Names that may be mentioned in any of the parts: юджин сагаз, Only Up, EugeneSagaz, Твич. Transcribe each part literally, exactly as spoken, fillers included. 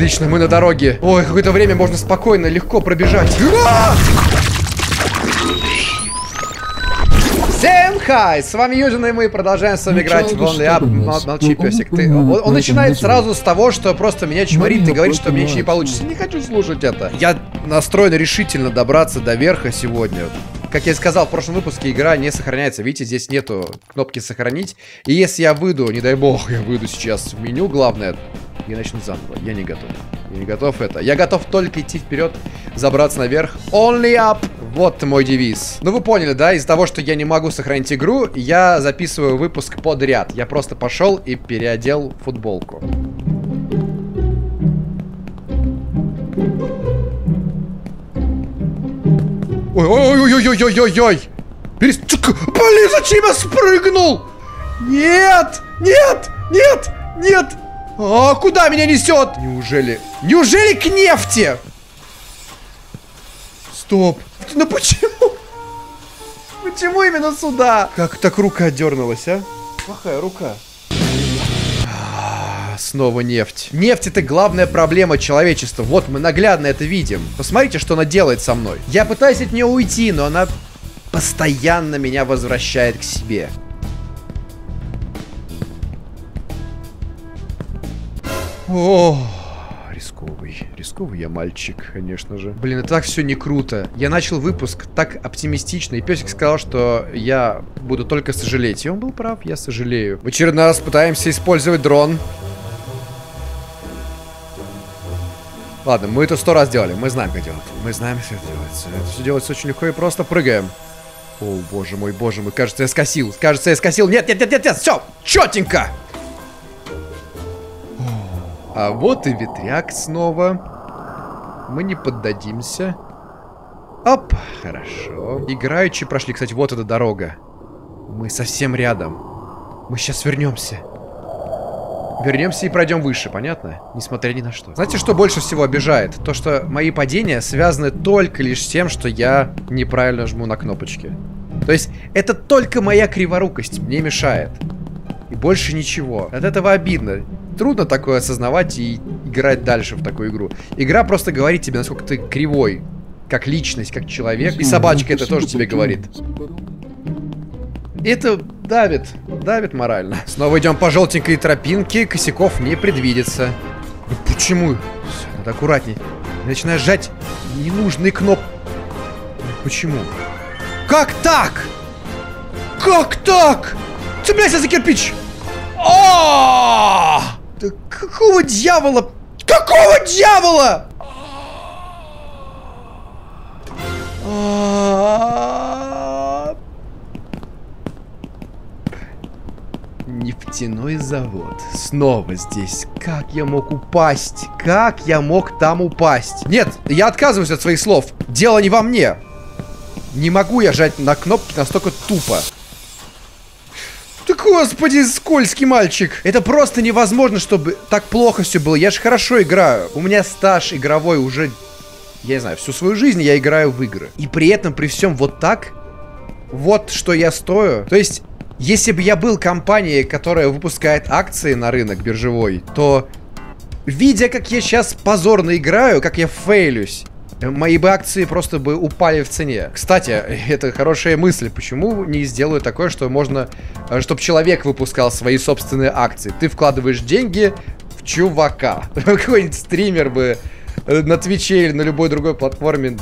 Отлично, мы на дороге. Ой, какое-то время можно спокойно, легко пробежать. Всем хай! С вами Юджин, и мы продолжаем с вами играть в Only Up. Молчи, песик. Ты... Он, он начинает сразу с того, что просто меня чморит и говорит, что мне ничего не получится. Не хочу слушать это. Я настроен решительно добраться до верха сегодня. Как я и сказал, в прошлом выпуске игра не сохраняется. Видите, здесь нету кнопки сохранить. И если я выйду, не дай бог, я выйду сейчас в меню, главное, я начну заново. Я не готов. Я не готов это. Я готов только идти вперед, забраться наверх. Only up! Вот мой девиз. Ну вы поняли, да? Из-за того, что я не могу сохранить игру, я записываю выпуск подряд. Я просто пошел и переодел футболку. Ой-ой-ой-ой-ой-ой-ой-ой! Перест... Блин, зачем я спрыгнул? Нет! Нет! Нет! Нет! А куда меня несет? Неужели... Неужели к нефти? Стоп! Ну почему? Почему именно сюда? Как так рука дернулась, а? Плохая рука. Снова нефть. Нефть — это главная проблема человечества. Вот мы наглядно это видим. Посмотрите, что она делает со мной. Я пытаюсь от нее уйти, но она постоянно меня возвращает к себе. О, рисковый. Рисковый я мальчик, конечно же. Блин, это так все не круто. Я начал выпуск так оптимистично, и песик сказал, что я буду только сожалеть. И он был прав, я сожалею. В очередной раз пытаемся использовать дрон. Ладно, мы это сто раз делали, мы знаем, как делать. Мы знаем, как делается. Это все делается очень легко и просто прыгаем. О, боже мой, боже мой, кажется, я скосил. Кажется, я скосил. Нет, нет, нет, нет, нет, все, четенько. А вот и ветряк снова. Мы не поддадимся. Оп, хорошо. Играючи прошли, кстати, вот эта дорога. Мы совсем рядом. Мы сейчас вернемся. Вернемся и пройдем выше, понятно? Несмотря ни на что. Знаете, что больше всего обижает? То, что мои падения связаны только лишь с тем, что я неправильно жму на кнопочки. То есть, это только моя криворукость мне мешает. И больше ничего. От этого обидно. Трудно такое осознавать и играть дальше в такую игру. Игра просто говорит тебе, насколько ты кривой. Как личность, как человек. И собачка это тоже тебе говорит. Это давит, давит морально. Снова идем по желтенькой тропинке, косяков не предвидится. Ну почему? Все, надо аккуратней. Я начинаю сжать ненужные кнопки. Ну почему? Как так? Как так? Цепляйся за кирпич! О! Да какого дьявола? Какого дьявола? Нефтяной завод. Снова здесь. Как я мог упасть? Как я мог там упасть? Нет, я отказываюсь от своих слов. Дело не во мне. Не могу я жать на кнопки настолько тупо. Да господи, скользкий мальчик. Это просто невозможно, чтобы так плохо все было. Я же хорошо играю. У меня стаж игровой уже... Я не знаю, всю свою жизнь я играю в игры. И при этом, при всем вот так, вот что я стою. То есть... Если бы я был компанией, которая выпускает акции на рынок биржевой, то, видя, как я сейчас позорно играю, как я фейлюсь, мои бы акции просто бы упали в цене. Кстати, это хорошая мысль. Почему не сделаю такое, что можно... Чтобы человек выпускал свои собственные акции. Ты вкладываешь деньги в чувака. Какой-нибудь стример бы на Твиче или на любой другой платформе...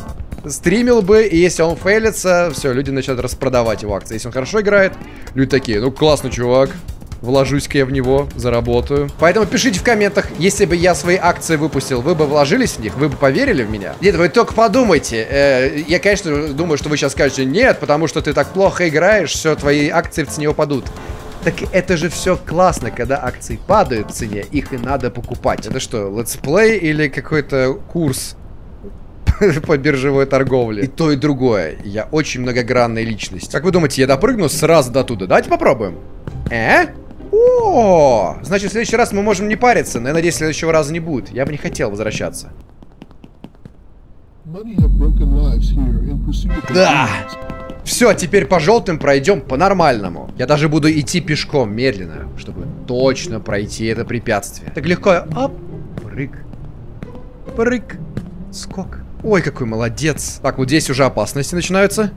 Стримил бы, и если он фейлится, все, люди начинают распродавать его акции. Если он хорошо играет, люди такие, ну классный чувак, вложусь-ка я в него, заработаю. Поэтому пишите в комментах, если бы я свои акции выпустил, вы бы вложились в них, вы бы поверили в меня? Нет, вы только подумайте. Э, я, конечно, думаю, что вы сейчас скажете, нет, потому что ты так плохо играешь, все, твои акции в цене упадут. Так это же все классно, когда акции падают в цене, их и надо покупать. Это что, летсплей или какой-то курс по биржевой торговле? И то, и другое. Я очень многогранная личность. Как вы думаете, я допрыгну сразу до туда? Давайте попробуем. Э? О! Значит, в следующий раз мы можем не париться. Но я надеюсь, следующего раза не будет. Я бы не хотел возвращаться. Да! Все, теперь по желтым пройдем по-нормальному. Я даже буду идти пешком медленно, чтобы точно пройти это препятствие. Так легко. Оп, прыг. Прыг. Скок. Ой, какой молодец. Так, вот здесь уже опасности начинаются.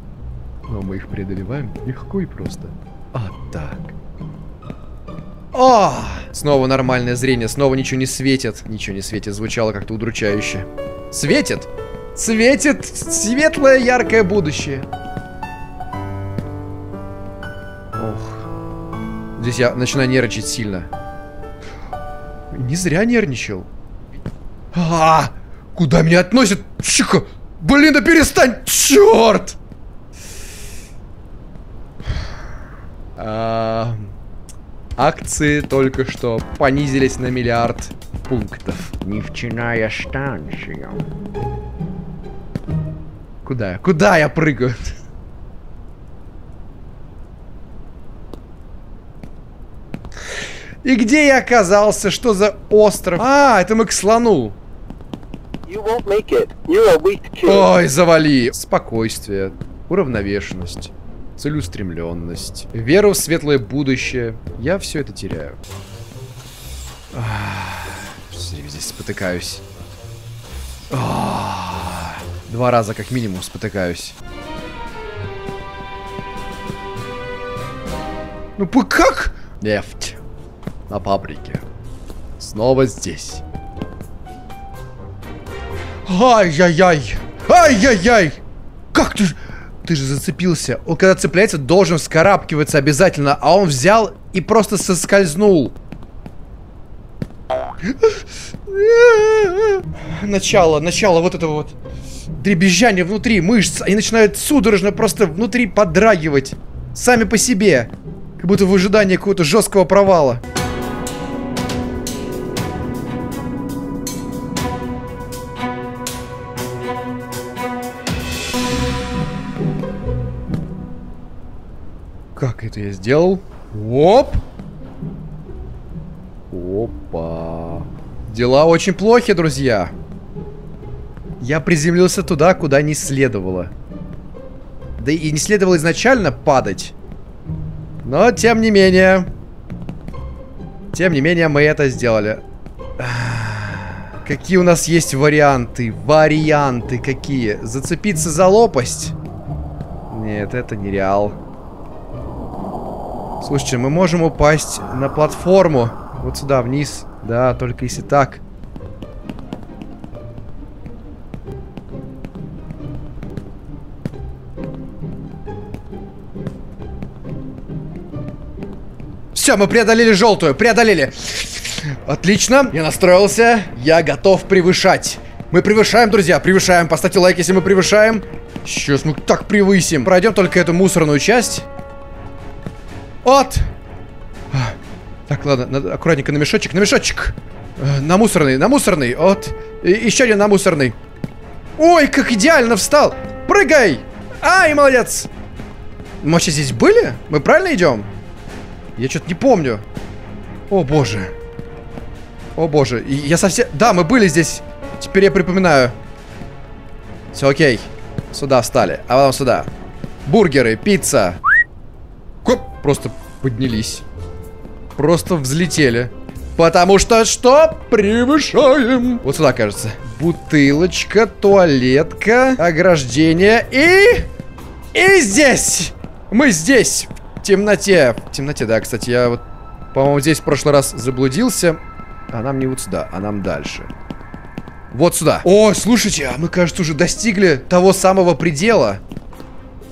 Но мы их преодолеваем легко и просто. А так. О! Снова нормальное зрение, снова ничего не светит. Ничего не светит, звучало как-то удручающе. Светит! Светит светлое, яркое будущее. Ох. Здесь я начинаю нервничать сильно. Не зря нервничал. А-а-а! Куда меня относят? Тихо! Блин, да перестань! Черт! А, акции только что понизились на миллиард пунктов. Нефтяная станция. Куда? Куда я прыгаю? И где я оказался? Что за остров? А, это мы к слону. Ой, завали. Спокойствие, уравновешенность, целеустремленность, веру в светлое будущее. Я все это теряю. А, здесь спотыкаюсь. А, два раза как минимум спотыкаюсь. Ну как? Нефть. На фабрике. Снова здесь. Ай-яй-яй. Ай-яй-яй. Как ты... Ты же зацепился. Он когда цепляется, должен вскарабкиваться обязательно. А он взял и просто соскользнул. Начало, начало вот этого вот дребезжания внутри мышц. Они начинают судорожно просто внутри подрагивать. Сами по себе. Как будто в ожидании какого-то жесткого провала. Как это я сделал? Оп! Опа! Дела очень плохи, друзья. Я приземлился туда, куда не следовало. Да и не следовало изначально падать. Но, тем не менее... Тем не менее, мы это сделали. Какие у нас есть варианты? Варианты какие? Зацепиться за лопасть? Нет, это нереал. Слушайте, мы можем упасть на платформу. Вот сюда, вниз. Да, только если так. Все, мы преодолели желтую. Преодолели. Отлично. Я настроился. Я готов превышать. Мы превышаем, друзья. Превышаем. Поставьте лайк, если мы превышаем. Сейчас мы так превысим. Пройдем только эту мусорную часть. От! Так, ладно, надо аккуратненько на мешочек, на мешочек! На мусорный, на мусорный, от! И еще один на мусорный. Ой, как идеально встал! Прыгай! Ай, молодец! Мы вообще здесь были? Мы правильно идем? Я что-то не помню. О, боже. О, боже. И я совсем... Да, мы были здесь. Теперь я припоминаю. Все окей. Сюда встали. А потом сюда. Бургеры, пицца. Коп, просто поднялись. Просто взлетели. Потому что что? Превышаем. Вот сюда, кажется. Бутылочка, туалетка, ограждение и... И здесь! Мы здесь, в темноте. В темноте, да, кстати, я вот, по-моему, здесь в прошлый раз заблудился. А нам не вот сюда, а нам дальше. Вот сюда. О, слушайте, а мы, кажется, уже достигли того самого предела.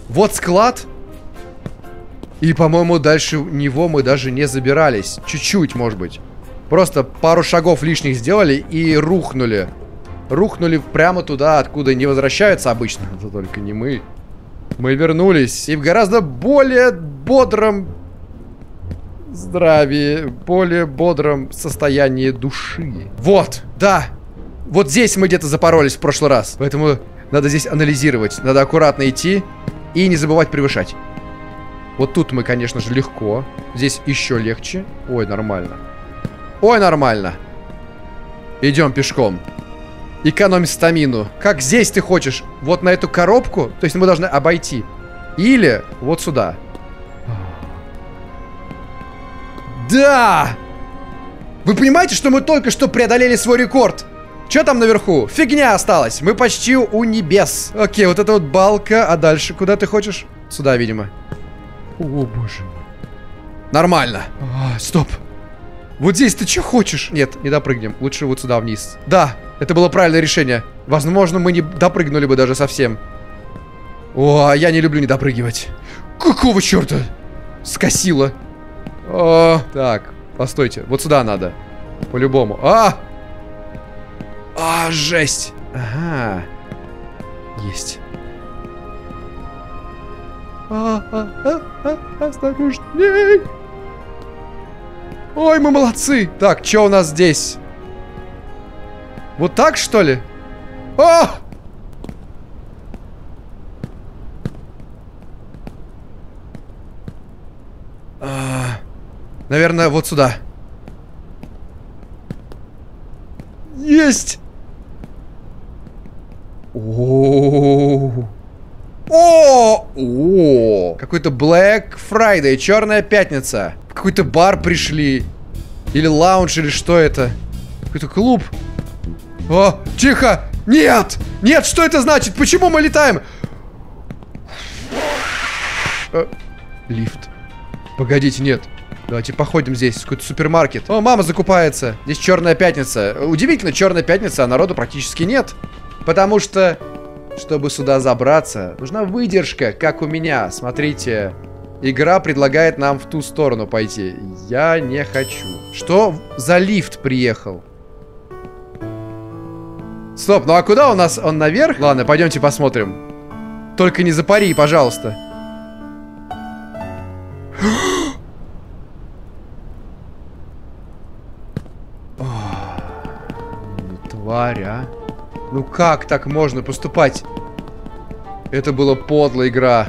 Вот склад. И, по-моему, дальше него мы даже не забирались. Чуть-чуть, может быть. Просто пару шагов лишних сделали и рухнули. Рухнули прямо туда, откуда не возвращаются обычно. Это только не мы. Мы вернулись. И в гораздо более бодром здравии. Более бодром состоянии души. Вот, да. Вот здесь мы где-то запоролись в прошлый раз. Поэтому надо здесь анализировать. Надо аккуратно идти и не забывать превышать. Вот тут мы, конечно же, легко. Здесь еще легче. Ой, нормально. Ой, нормально. Идем пешком. Экономим стамину. Как здесь ты хочешь? Вот на эту коробку? То есть мы должны обойти. Или вот сюда. Да! Вы понимаете, что мы только что преодолели свой рекорд? Что там наверху? Фигня осталась. Мы почти у небес. Окей, вот эта вот балка. А дальше куда ты хочешь? Сюда, видимо. О, боже мой. Нормально. А, стоп. Вот здесь ты что хочешь? Нет, не допрыгнем. Лучше вот сюда вниз. Да, это было правильное решение. Возможно, мы не допрыгнули бы даже совсем. О, я не люблю не допрыгивать. Какого черта? Скосило. О, так, постойте. Вот сюда надо. По-любому. А! А, жесть. Ага. Есть. А, а, а, а, осторожней. Ой, мы молодцы. Так, что у нас здесь? Вот так, что ли? А! А, наверное, вот сюда. Есть. О-о-о-о. О, о, какой-то Black Friday, черная пятница. В какой-то бар пришли. Или лаунж, или что это? Какой-то клуб. О, тихо! Нет! Нет, что это значит? Почему мы летаем? Э, лифт. Погодите, нет. Давайте походим здесь. Какой-то супермаркет. О, мама закупается. Здесь черная пятница. Удивительно, черная пятница, а народу практически нет. Потому что... чтобы сюда забраться, нужна выдержка, как у меня. Смотрите, игра предлагает нам в ту сторону пойти. Я не хочу. Что за лифт приехал? Стоп, ну а куда у нас? Он наверх? Ладно, пойдемте посмотрим. Только не запари, пожалуйста. Тварь, а. Ну как так можно поступать? Это была подлая игра.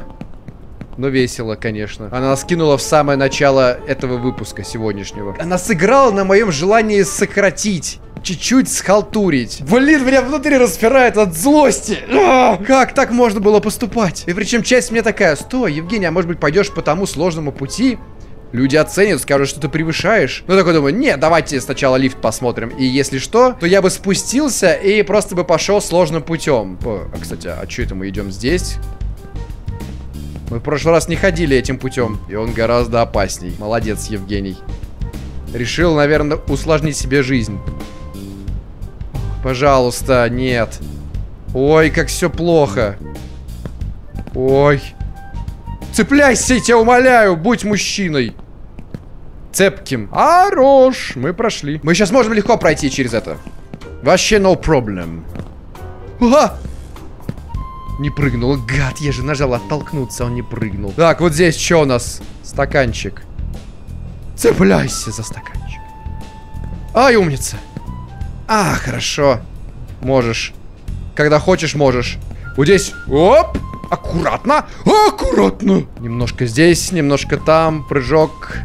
Но весело, конечно. Она нас кинула в самое начало этого выпуска сегодняшнего. Она сыграла на моем желании сократить. Чуть-чуть схалтурить. Блин, меня внутри распирает от злости. А! Как так можно было поступать? И причем часть мне такая: стой, Евгений, а может быть пойдешь по тому сложному пути? Люди оценят, скажут, что ты превышаешь. Ну, такой думаю, нет, давайте сначала лифт посмотрим. И если что, то я бы спустился и просто бы пошел сложным путем. О, а, кстати, а что это мы идем здесь? Мы в прошлый раз не ходили этим путем. И он гораздо опасней. Молодец, Евгений. Решил, наверное, усложнить себе жизнь. Пожалуйста, нет. Ой, как все плохо. Ой. Цепляйся, я тебя умоляю, будь мужчиной. Цепким. Хорош, мы прошли. Мы сейчас можем легко пройти через это. Вообще no problem. А! Не прыгнул, гад, я же нажал оттолкнуться, он не прыгнул. Так, вот здесь что у нас? Стаканчик. Цепляйся за стаканчик. Ай, умница. А, хорошо. Можешь. Когда хочешь, можешь. Вот здесь, оп. Аккуратно, аккуратно. Немножко здесь, немножко там. Прыжок.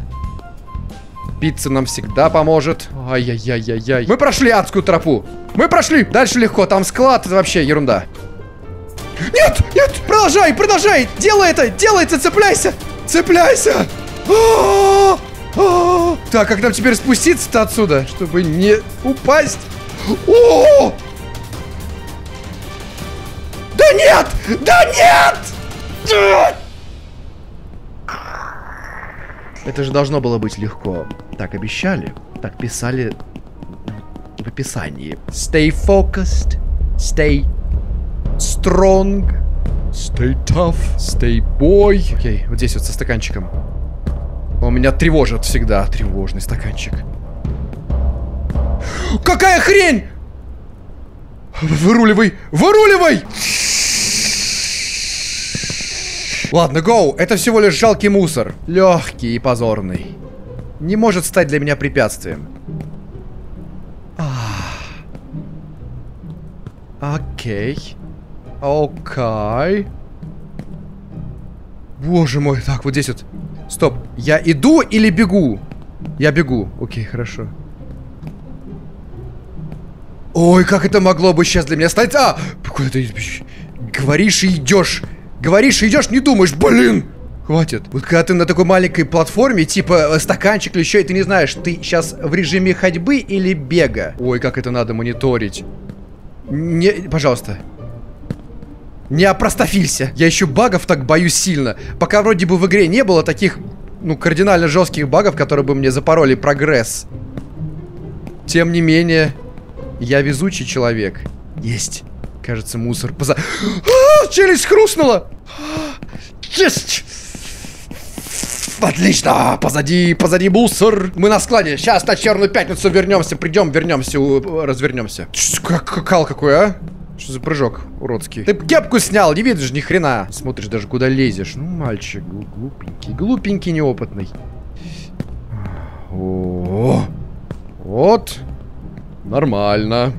Пицца нам всегда поможет. Ай-яй-яй-яй-яй. Мы прошли адскую тропу. Мы прошли. Дальше легко, там склад, это вообще ерунда. Нет, нет, продолжай, продолжай. Делай это, делай это, цепляйся. Цепляйся. Так, как нам теперь спуститься-то отсюда, чтобы не упасть? О! Да нет! Да нет! Это же должно было быть легко. Так обещали, так писали в описании. Stay focused, stay strong, stay tough, stay boy. Окей, okay, вот здесь вот со стаканчиком. Он меня тревожит всегда, тревожный стаканчик. Какая хрень! Выруливай! Выруливай! Ладно, гоу. Это всего лишь жалкий мусор. Легкий и позорный. Не может стать для меня препятствием. Окей. Окей. Боже мой. Так, вот здесь вот. Стоп. Я иду или бегу? Я бегу. Окей, хорошо. Ой, как это могло бы сейчас для меня стать? А! Куда ты говоришь и идешь? Говоришь и идешь, не думаешь, блин! Хватит. Вот когда ты на такой маленькой платформе, типа стаканчик или еще, и ты не знаешь, ты сейчас в режиме ходьбы или бега. Ой, как это надо мониторить. Не, пожалуйста. Не опростофилься. Я еще багов так боюсь сильно. Пока вроде бы в игре не было таких, ну, кардинально жестких багов, которые бы мне запороли прогресс. Тем не менее, я везучий человек. Есть. Кажется, мусор поза... А, челюсть хрустнула! Есть! Отлично! Позади, позади мусор! Мы на складе. Сейчас на Черную Пятницу вернемся. Придем, вернемся, развернемся. Как кал какой, а? Что за прыжок уродский? Ты кепку снял, не видишь ни хрена. Смотришь даже, куда лезешь. Ну, мальчик, глупенький, глупенький, неопытный. О, вот. Нормально.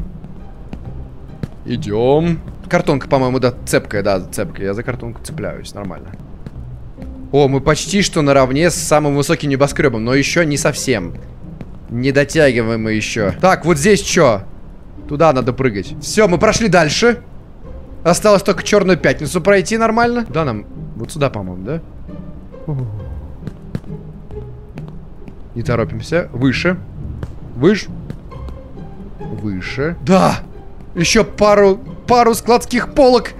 Идем. Картонка, по-моему, да, цепкая, да, цепкая. Я за картонку цепляюсь, нормально. О, мы почти что наравне с самым высоким небоскребом, но еще не совсем. Не дотягиваем мы еще. Так, вот здесь что? Туда надо прыгать. Все, мы прошли дальше. Осталось только Черную Пятницу пройти нормально. Да, нам вот сюда, по-моему, да? Не торопимся. Выше. Выше. Выше. Да! Еще пару, пару складских полок.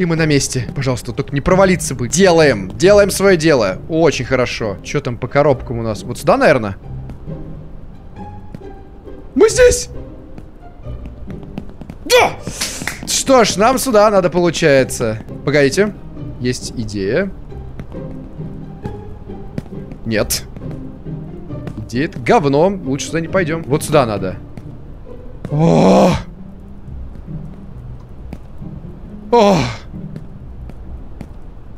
И мы на месте. Пожалуйста, только не провалиться бы. Делаем. Делаем свое дело. Очень хорошо. Что там по коробкам у нас? Вот сюда, наверное? Мы здесь! Да! Что ж, нам сюда надо, получается. Погодите. Есть идея. Нет. Идея это говно. Лучше сюда не пойдем. Вот сюда надо. О! О!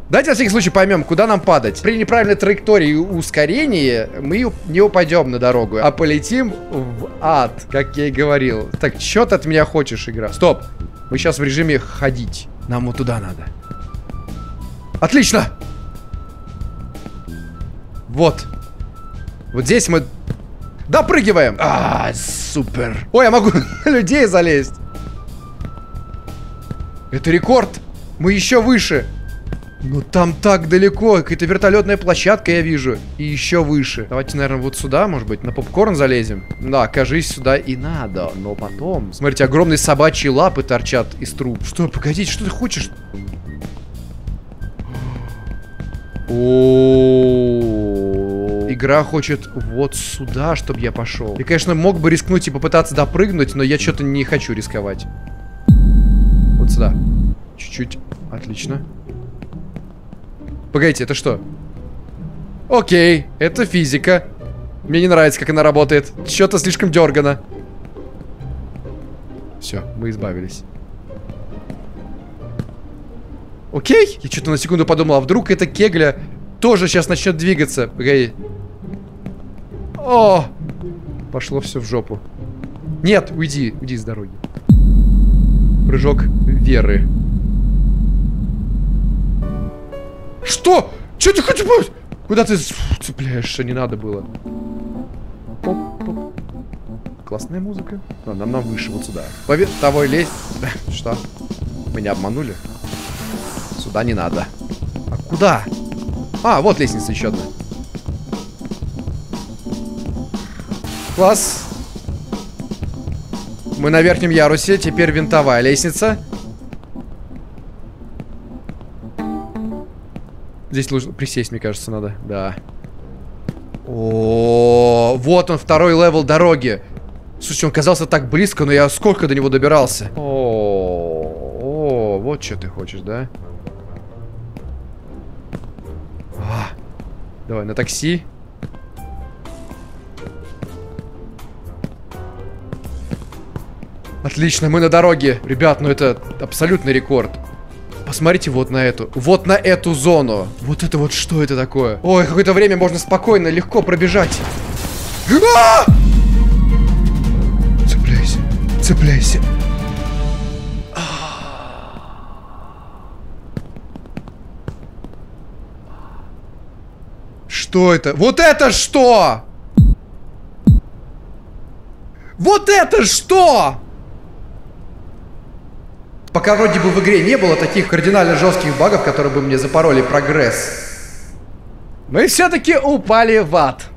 Давайте на всякий случай поймем, куда нам падать. При неправильной траектории ускорения мы не упадем на дорогу, а полетим в ад, как я и говорил. Так, что ты от меня хочешь, игра? Стоп! Мы сейчас в режиме ходить. Нам вот туда надо. Отлично! Вот. Вот здесь мы... Допрыгиваем! А, супер! Ой, я могу на людей залезть! Это рекорд! Мы еще выше! Ну там так далеко, какая-то вертолетная площадка, я вижу. И еще выше. Давайте, наверное, вот сюда, может быть, на попкорн залезем. Да, кажись, сюда и надо, но потом... Смотрите, огромные собачьи лапы торчат из труб. Что, погодите, что ты хочешь? О-о-о-о. Игра хочет вот сюда, чтобы я пошел. Я, конечно, мог бы рискнуть и попытаться допрыгнуть, но я что-то не хочу рисковать. Вот сюда. Чуть-чуть. Отлично. Погодите, это что? Окей, это физика. Мне не нравится, как она работает. Что-то слишком дергано. Все, мы избавились. Окей? Я что-то на секунду подумал, а вдруг эта кегля тоже сейчас начнет двигаться. Погоди. О! Пошло все в жопу. Нет, уйди, уйди с дороги. Прыжок веры. Что? Че ты хочешь? Куда ты цепляешься? Не надо было. Поп-поп. Классная музыка. Нам нам, нам выше, вот сюда. Повер тобой лезь. Что? Меня обманули? Сюда не надо. А куда? А, вот лестница еще одна. Класс. Мы на верхнем ярусе. Теперь винтовая лестница. Здесь лучше присесть, мне кажется, надо. Да. О, вот он, второй левел дороги. Слушай, он казался так близко, но я сколько до него добирался. О, вот что ты хочешь, да? Давай, на такси. Отлично, мы на дороге. Ребят, ну это абсолютный рекорд. Посмотрите вот на эту, вот на эту зону. Вот это вот что это такое? Ой, какое-то время можно спокойно, легко пробежать. А! Цепляйся, цепляйся. Что это? Вот это что? Вот это что? Пока вроде бы в игре не было таких кардинально жестких багов, которые бы мне запороли прогресс. Мы все-таки упали в ад.